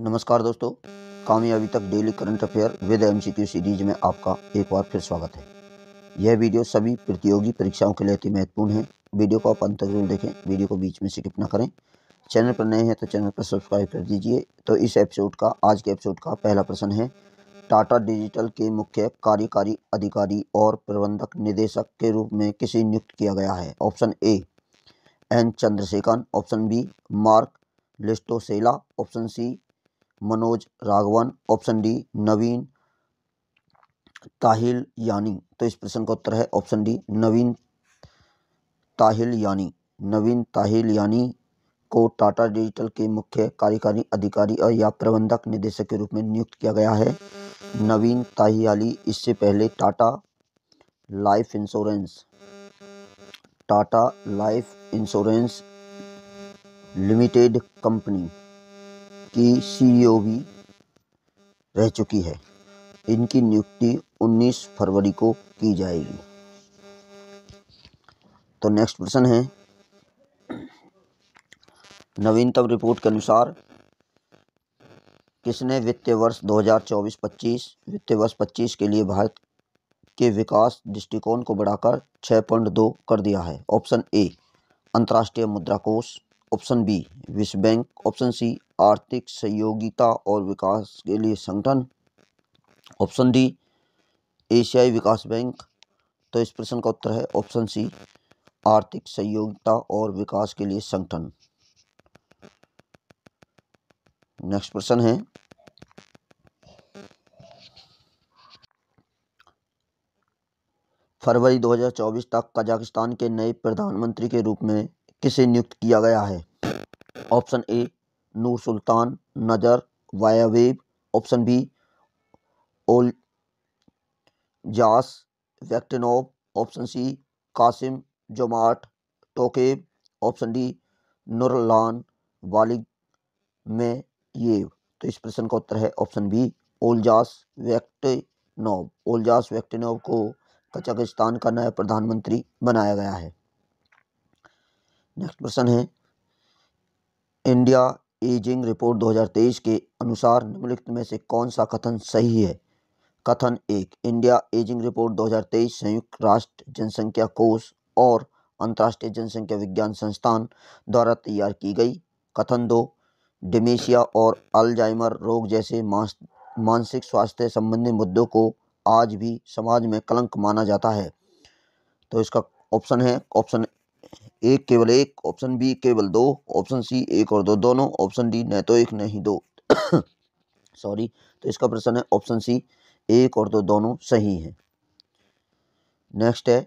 नमस्कार दोस्तों, कामयाबी तक daily current affair with MCQ series में आपका एक बार फिर स्वागत है। यह वीडियो सभी प्रतियोगी परीक्षाओं के लिए अति महत्वपूर्ण है। वीडियो को आप अंत तक जरूर देखें, वीडियो को बीच में स्किप ना करें। चैनल पर नए हैं तो चैनल पर सब्सक्राइब कर दीजिए। तो इस एपिसोड का आज के एपिसोड का पहला प्रश्न है, टाटा डिजिटल के मुख्य कार्यकारी अधिकारी और प्रबंधक निदेशक के रूप में किसे नियुक्त किया गया है? Option A N Chandrashekhar, option B Mark लिस्टोसेला, option C Manoj Raghavan, option D Naveen Tahilyani. तो इस प्रश्न का उत्तर है ऑप्शन डी नवीन ताहिलयानी को टाटा डिजिटल के मुख्य कार्यकारी अधिकारी और या प्रबंधक निदेशक के रूप में नियुक्त किया गया है। नवीन ताहिलयानी इससे पहले Tata life insurance limited company की सीईओ भी रह चुकी है। इनकी नियुक्ति 19 फरवरी को की जाएगी। तो नेक्स्ट प्रश्न है, नवीनतम रिपोर्ट के अनुसार किसने वित्तीय वर्ष 2024-25 वित्तीय वर्ष 25 के लिए भारत के विकास दृष्टिकोण को बढ़ाकर 6.2 कर दिया है? ऑप्शन ए अंतर्राष्ट्रीय मुद्रा कोष, ऑप्शन बी विश्व बैंक, ऑप्शन सी आर्थिक सहयोगिता और विकास के लिए संगठन, ऑप्शन डी एशियाई विकास बैंक। तो इस प्रश्न का उत्तर है ऑप्शन सी आर्थिक सहयोगिता और विकास के लिए संगठन। नेक्स्ट प्रश्न है, फरवरी 2024 तक कजाकिस्तान के नए प्रधानमंत्री के रूप में किसे नियुक्त किया गया है? ऑप्शन ए Nursultan Nazarbayev, option B Olzhas Bektenov, option C Kassym Jomart Tokayev, option D Nurlan वालिग में ये। तो इस प्रश्न का उत्तर है ऑप्शन बी ओल्जास बेक्टेनोव को कजाकिस्तान का नया प्रधानमंत्री बनाया गया है। नेक्स्ट प्रश्न है, इंडिया एजिंग रिपोर्ट 2023 के अनुसार निम्नलिखित में से कौन सा कथन सही है? कथन एक, इंडिया एजिंग रिपोर्ट 2023 संयुक्त राष्ट्र जनसंख्या कोष और अंतर्राष्ट्रीय जनसंख्या विज्ञान संस्थान द्वारा तैयार की गई। कथन दो, डिमेशिया और अल्जाइमर रोग जैसे मानसिक स्वास्थ्य संबंधी मुद्दों को आज भी समाज में कलंक माना जाता है। तो इसका ऑप्शन है ऑप्शन ए केवल एक, ऑप्शन बी केवल दो, ऑप्शन सी एक और दो दोनों, ऑप्शन डी न तो एक नहीं दो। सॉरी, तो इसका प्रश्न है ऑप्शन सी एक और दो दोनों सही है। नेक्स्ट है,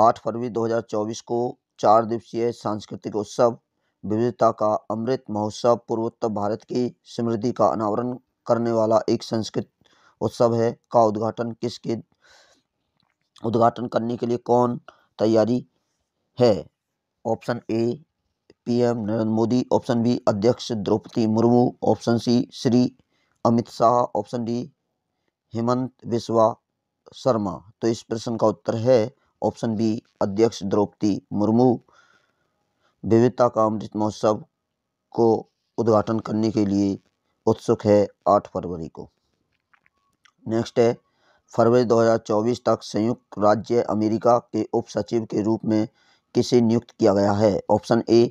8 फरवरी 2024 को 4 दिवसीय सांस्कृतिक उत्सव विविधता का अमृत महोत्सव पूर्वोत्तर भारत की समृद्धि का अनावरण करने वाला एक संस्कृत उत्सव है का उद्घाटन करने के लिए कौन तैयारी है? Option A PM Narendra Modi, option B अध्यक्ष Droupadi Murmu, option C Shri Amit Shah, option D Hemant Biswa Sarma. तो इस प्रश्न का उत्तर है ऑप्शन बी अध्यक्ष द्रौपदी मुर्मू। विविधता का अमृत महोत्सव को उद्घाटन करने के लिए उत्सुक है 8 फरवरी को। नेक्स्ट है, फरवरी 2024 तक संयुक्त राज्य अमेरिका के उप सचिव के रूप में किसे नियुक्त किया गया है? Option A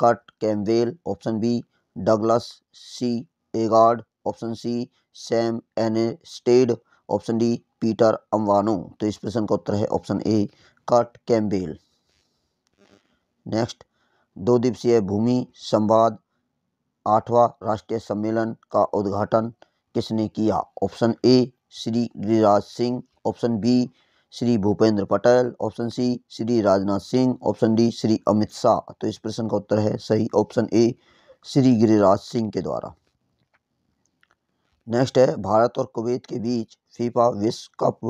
Kurt Campbell, option B Douglas C एगार्ड, ऑप्शन सी सैम एनेस्टेड, ऑप्शन डी पीटर अम्वानो। तो इस प्रश्न का उत्तर है option A Kurt Campbell. Next, 2 दिवसीय भूमि संवाद 8वां राष्ट्रीय सम्मेलन का उद्घाटन किसने किया? Option A Shri Giriraj Singh, option B Shri Bhupendra Patel, option C Shri Rajnath Singh, option D Shri Amit Shah. तो इस प्रश्न का उत्तर है सही ऑप्शन ए श्री गिरिराज सिंह के द्वारा। नेक्स्ट है, भारत और कुवैत के बीच फीफा विश्व कप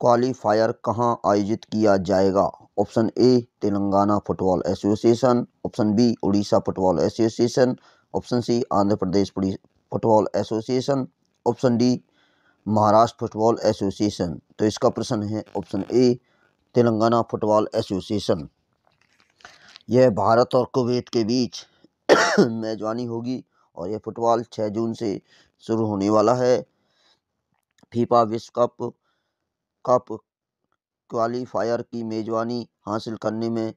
क्वालीफायर कहाँ आयोजित किया जाएगा? Option A Telangana football association, option B Orissa football association, option C Andhra Pradesh football association, option D Maharashtra football association. तो इसका प्रश्न है option A Telangana football association. यह भारत और कुवैत के बीच मेजबानी होगी और यह फुटबॉल 6 जून से शुरू होने वाला है। फीफा विश्व कप क्वालीफायर की मेज़बानी हासिल करने में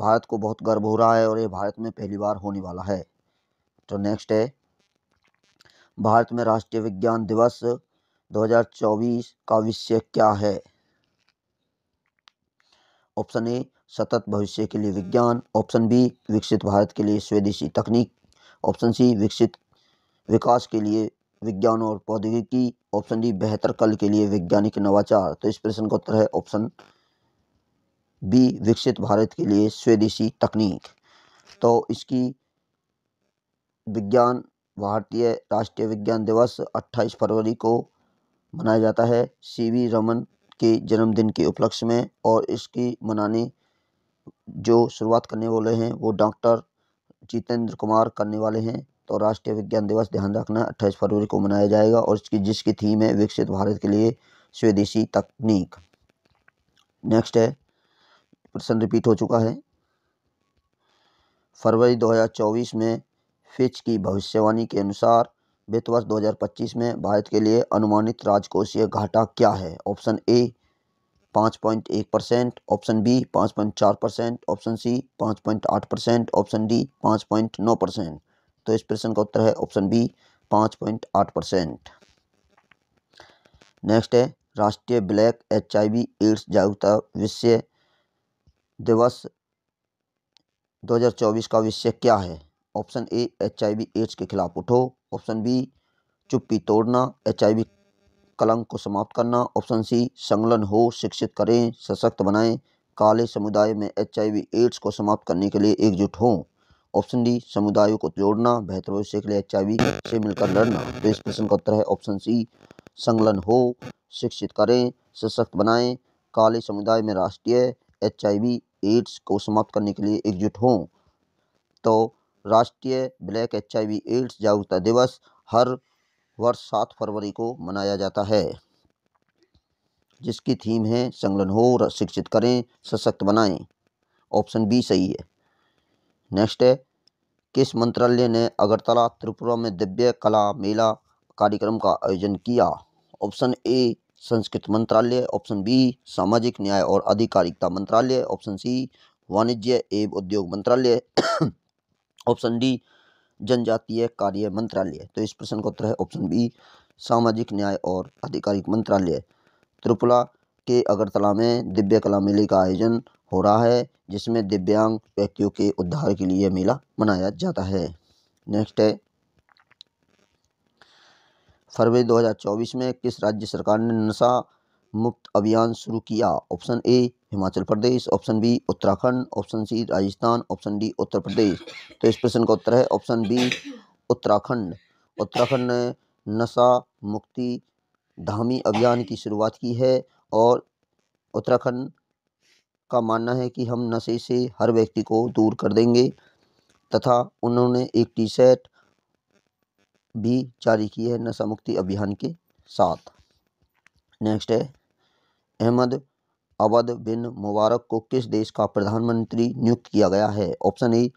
भारत को बहुत गर्व हो रहा है और ये भारत में पहली बार होने वाला है। तो नेक्स्ट है, भारत में राष्ट्रीय विज्ञान दिवस 2024 का विषय क्या है? ऑप्शन ए सतत भविष्य के लिए विज्ञान, ऑप्शन बी विकसित भारत के लिए स्वदेशी तकनीक, ऑप्शन सी विकसित विकास के लिए विज्ञान और प्रौद्योगिकी, ऑप्शन डी बेहतर कल के लिए वैज्ञानिक नवाचार। तो इस प्रश्न का उत्तर है ऑप्शन बी विकसित भारत के लिए स्वदेशी तकनीक। तो इसकी विज्ञान भारतीय राष्ट्रीय विज्ञान दिवस 28 फरवरी को मनाया जाता है CV रमन के जन्मदिन के उपलक्ष्य में, और इसकी मनाने जो शुरुआत करने वाले हैं वो डॉक्टर जितेंद्र कुमार करने वाले हैं। तो राष्ट्रीय विज्ञान दिवस ध्यान रखना 28 फरवरी को मनाया जाएगा और इसकी जिसकी थीम है विकसित भारत के लिए स्वदेशी तकनीक। नेक्स्ट है, प्रश्न रिपीट हो चुका है। फरवरी 2024 में फिच की भविष्यवाणी के अनुसार वित्त वर्ष 2025 में भारत के लिए अनुमानित राजकोषीय घाटा क्या है? Option A 5.1%, option B 5.4%, option C 5.8%, option D 5.9%। तो इस प्रश्न का उत्तर है ऑप्शन बी 5.8%। नेक्स्ट है, राष्ट्रीय ब्लैक HIV एड्स जागरूकता विषय दिवस 2024 का विषय क्या है? ऑप्शन ए HIV/AIDS के खिलाफ उठो, ऑप्शन बी चुप्पी तोड़ना, HIV कलंक को समाप्त करना, ऑप्शन सी संगलन हो शिक्षित करें सशक्त बनाएं, काले समुदाय में HIV/AIDS को समाप्त करने के लिए एकजुट हों, ऑप्शन डी समुदायों को जोड़ना बेहतर भविष्य के लिए HIV से मिलकर लड़ना। तो इस प्रश्न का उत्तर है ऑप्शन सी संगलन हो शिक्षित करें सशक्त बनाएं, काले समुदाय में राष्ट्रीय HIV/AIDS को समाप्त करने के लिए एकजुट हों। तो राष्ट्रीय ब्लैक HIV/AIDS जागरूकता दिवस हर वर्ष 7 फरवरी को मनाया जाता है, जिसकी थीम है संगलन हो शिक्षित करें सशक्त बनाएं। ऑप्शन बी सही है। नेक्स्ट है, किस मंत्रालय ने अगरतला त्रिपुरा में दिव्य कला मेला कार्यक्रम का आयोजन किया? ऑप्शन ए संस्कृत मंत्रालय, ऑप्शन बी सामाजिक न्याय और अधिकारिता मंत्रालय, ऑप्शन सी वाणिज्य एवं उद्योग मंत्रालय, ऑप्शन डी जनजातीय कार्य मंत्रालय। तो इस प्रश्न का उत्तर है ऑप्शन बी सामाजिक न्याय और अधिकारिक मंत्रालय। त्रिपुरा के अगरतला में दिव्य कला मेले का आयोजन हो रहा है, जिसमें दिव्यांग व्यक्तियों के उद्धार के लिए मेला मनाया जाता है। नेक्स्ट है, फरवरी 2024 में किस राज्य सरकार ने नशा मुक्त अभियान शुरू किया? Option A Himachal Pradesh, option B Uttarakhand, option C Rajasthan, option D Uttar Pradesh. तो इस प्रश्न का उत्तर है ऑप्शन बी उत्तराखंड। उत्तराखंड ने नशा मुक्ति धामी अभियान की शुरुआत की है और उत्तराखंड का मानना है कि हम नशे से हर व्यक्ति को दूर कर देंगे, तथा उन्होंने एक T-शर्ट भी जारी की है नशा मुक्ति अभियान के साथ। नेक्स्ट है, अहमद अब्द बिन मुबारक को किस देश का प्रधानमंत्री नियुक्त किया गया है? Option A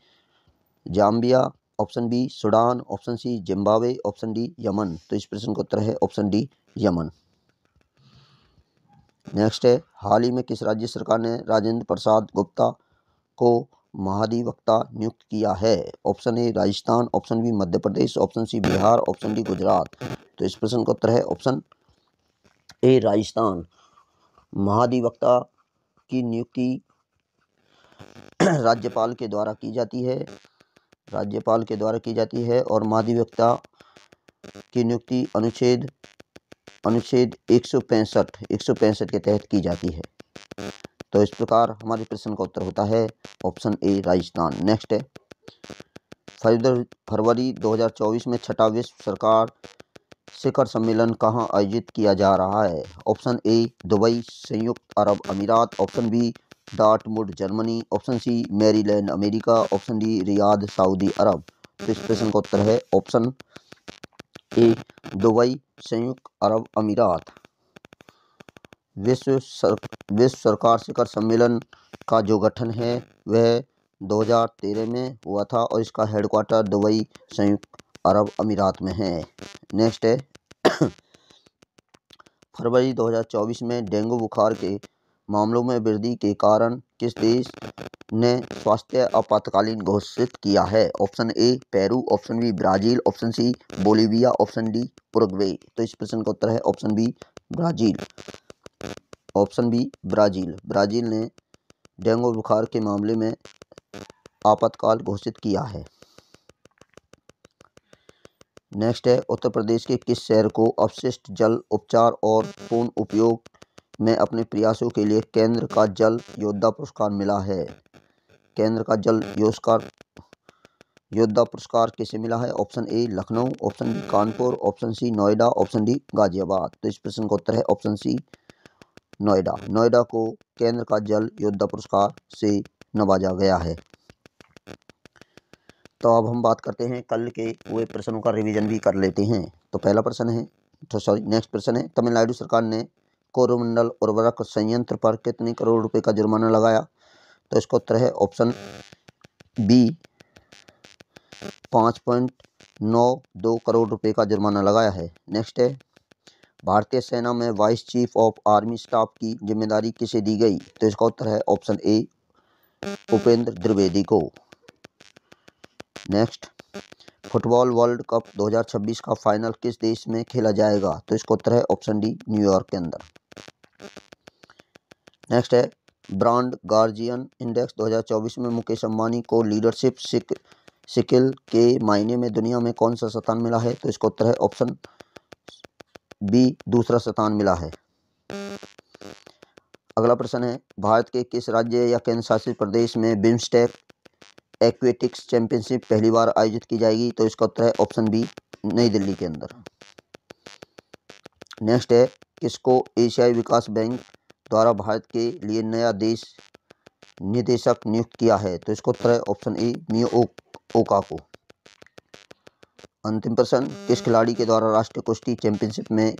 Zambia, option B Sudan, option C Zimbabwe, option D Yemen. तो इस प्रश्न का उत्तर है ऑप्शन डी यमन। नेक्स्ट है, हाल ही में किस राज्य सरकार ने राजेंद्र प्रसाद गुप्ता को महाधिवक्ता नियुक्त किया है? Option A Rajasthan, option B Madhya Pradesh, option C Bihar, option D Gujarat. तो इस प्रश्न का उत्तर है ऑप्शन ए राजस्थान। महाधिवक्ता की नियुक्ति राज्यपाल के द्वारा की जाती है, राज्यपाल के द्वारा की जाती है, और महाधिवक्ता की नियुक्ति अनुच्छेद 165 के तहत की जाती है। तो इस प्रकार हमारे प्रश्न का उत्तर होता है ऑप्शन ए राजस्थान। नेक्स्ट है, फरवरी 2024 में छठा विश्व सरकार शिखर सम्मेलन कहां आयोजित किया जा रहा है? ऑप्शन ए दुबई संयुक्त अरब अमीरात, option B Dortmund Germany, option C Maryland America, option D Riyadh Saudi अरब। तो इस प्रश्न का उत्तर है ऑप्शन ए दुबई संयुक्त अरब अमीरात। विश्व सरकार शिखर सम्मेलन का जो गठन है वह 2013 में हुआ था और इसका हेडक्वार्टर दुबई संयुक्त अरब अमीरात में है। नेक्स्ट है फरवरी 2024 में डेंगू बुखार के मामलों में वृद्धि के कारण किस देश ने स्वास्थ्य आपातकालीन घोषित किया है? Option A Peru, option B Brazil, option C Bolivia, option D Uruguay. तो इस प्रश्न का उत्तर है ऑप्शन बी ब्राज़ील। ब्राज़ील ने डेंगू बुखार के मामले में आपातकाल घोषित किया है। नेक्स्ट है उत्तर प्रदेश के किस शहर को अपशिष्ट जल उपचार और पूर्ण उपयोग में अपने प्रयासों के लिए केंद्र का जल योद्धा पुरस्कार मिला है? केंद्र का जल योद्धा पुरस्कार किसे मिला है? Option A Lucknow, option B Kanpur, option C Noida, option D Ghaziabad. तो इस प्रश्न का उत्तर है ऑप्शन सी नोएडा। नोएडा को केंद्र का जल योद्धा पुरस्कार से नवाजा गया है। तो अब हम बात करते हैं कल के हुए प्रश्नों का रिवीजन भी कर लेते हैं। तो पहला प्रश्न है नेक्स्ट प्रश्न है तमिलनाडु सरकार ने कोरोमंडल उर्वरक संयंत्र पर कितने करोड़ रुपए का जुर्माना लगाया? तो इसका उत्तर है ऑप्शन बी 5.92 करोड़ रुपए का जुर्माना लगाया है। नेक्स्ट है भारतीय सेना में vice chief of army staff की जिम्मेदारी किसे दी गई? तो इसका उत्तर है ऑप्शन ए उपेंद्र द्विवेदी को। नेक्स्ट फुटबॉल वर्ल्ड कप 2026 का फाइनल किस देश में खेला जाएगा? तो इसका उत्तर है ऑप्शन डी न्यूयॉर्क के अंदर। नेक्स्ट है ब्रांड गार्जियन इंडेक्स 2024 में मुकेश अंबानी को लीडरशिप सिकिल के मायने में दुनिया में कौन सा स्थान मिला है? तो इसका उत्तर है ऑप्शन बी दूसरा स्थान मिला है। अगला प्रश्न है भारत के किस राज्य या केंद्र शासित प्रदेश में बिम्सटेक एक्वेटिक्स चैंपियनशिप पहली बार आयोजित की जाएगी? तो इसका उत्तर है ऑप्शन बी नई दिल्ली के अंदर। नेक्स्ट है किसको एशियाई विकास बैंक द्वारा भारत के लिए नया देश निदेशक नियुक्त किया है? तो इसका उत्तर है ऑप्शन ए मियोका को। अंतिम प्रश्न किस खिलाड़ी के द्वारा राष्ट्रीय कुश्ती चैंपियनशिप में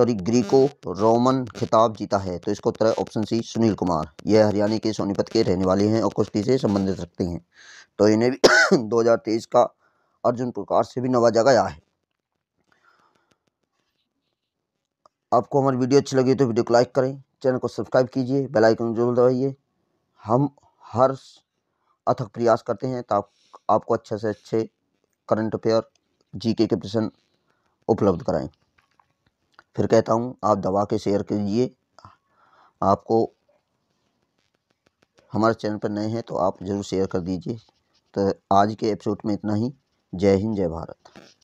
ग्रीको रोमन खिताब जीता है? तो इसको उत्तर है ऑप्शन सी सुनील कुमार। यह हरियाणा के सोनीपत के रहने वाले हैं और कुश्ती से संबंधित रखते हैं। तो इन्हें भी 2023 का अर्जुन पुरस्कार से भी नवाजा गया है। आपको हमारी वीडियो अच्छी लगी तो वीडियो को लाइक करें, चैनल को सब्सक्राइब कीजिए, बेल आइकन जरूर दबाइए। हम हर अथक प्रयास करते हैं तो आपको अच्छे से अच्छे करंट अफेयर जीके के प्रश्न उपलब्ध कराएं। फिर कहता हूँ आप दबा के शेयर कीजिए। आपको हमारे चैनल पर नए हैं तो आप ज़रूर शेयर कर दीजिए। तो आज के एपिसोड में इतना ही। जय हिंद, जय भारत।